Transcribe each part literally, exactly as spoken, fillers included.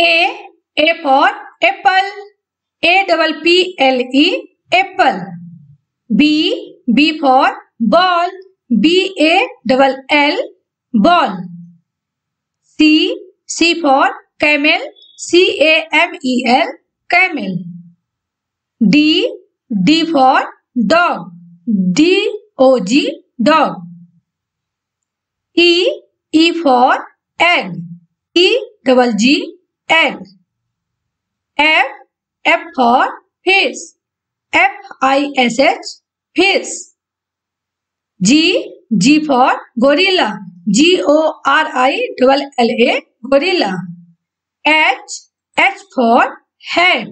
A, A for apple. A double P L E, apple. B, B for ball. B A double L, ball. C, C for camel. C A M E L, camel. D, D for dog. D O G, dog. E, E for egg. E double G, egg. F, F for fish. F I S H, fish. G, G for gorilla. G O R I double L A, gorilla. H, H for hat.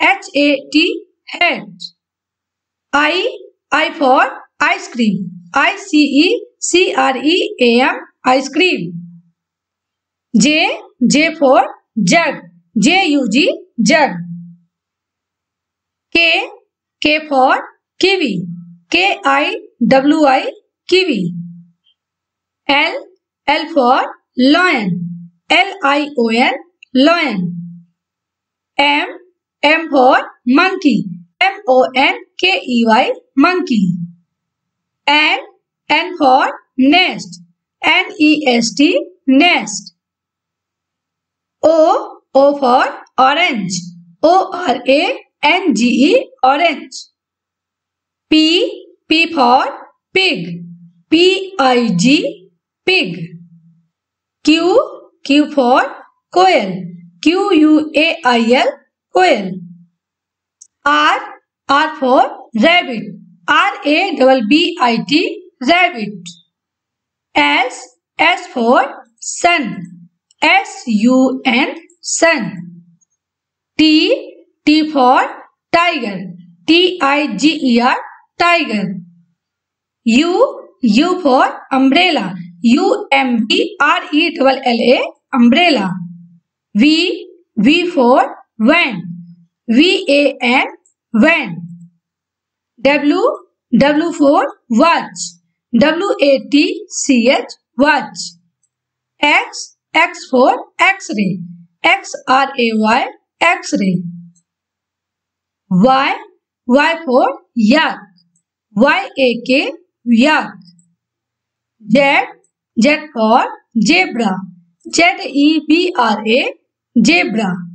H A T, hat. I, I for ice cream. I C E C R E A M, ice cream. J, J for jug. J U G, jug. K, K for kiwi. K I W I, kiwi. L, L for lion. L I O N, lion. M, M for monkey. M O N K E Y, monkey. N, N for nest. N E S T, nest. O, O for orange. O R A N G E, orange. P, P for pig. P I G, pig. Q, Q for quail. Q U A I L, quail. R, R for rabbit. R A double B I T, rabbit. S, S for sun. S U N, sun. T, T for tiger. T I G E R, tiger. U, U for umbrella. U M B R E double L A, umbrella. V, V for van. V A N, van. W, W for watch. W A T C H, watch. X, X for x-ray. X R A Y, x-ray. Y, Y for yak. Y A K, yak. Z, Z for zebra. Z E B R A, zebra.